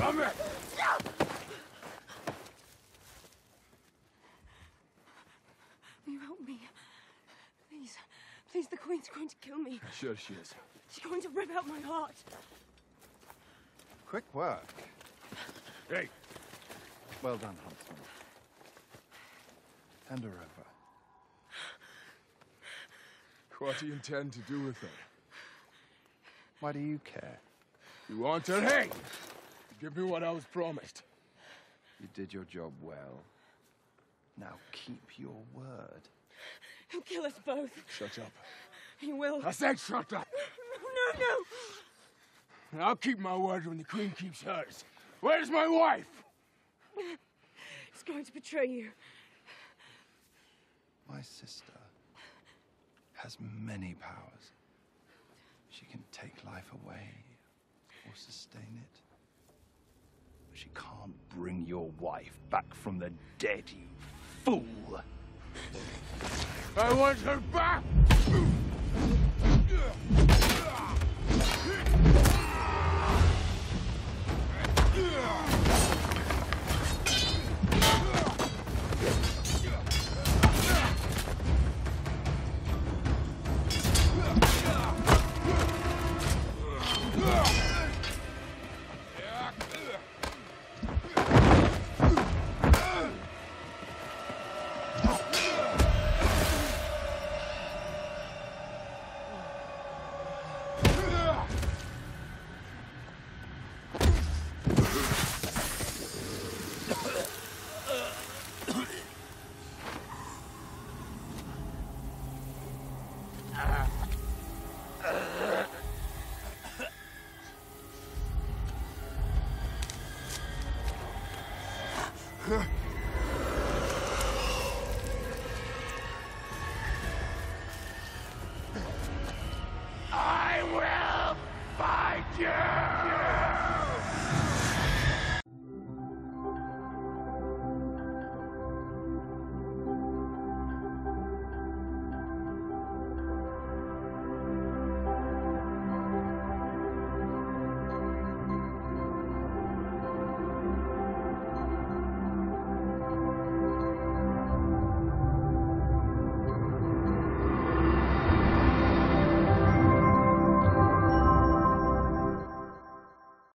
Bummer! You help me. Please. Please, the Queen's going to kill me. Sure she is. She's going to rip out my heart. Quick work. Hey! Well done, Huntsman. Hand her over. What do you intend to do with her? Why do you care? You want her? Hey! Give me what I was promised. You did your job well. Now keep your word. He'll kill us both. Shut up. He will. I said shut up! No, no, no! I'll keep my word when the Queen keeps hers. Where's my wife? He's going to betray you. My sister has many powers. She can take life away or sustain it. But she can't bring your wife back from the dead, you fool! I want her back! I will find you!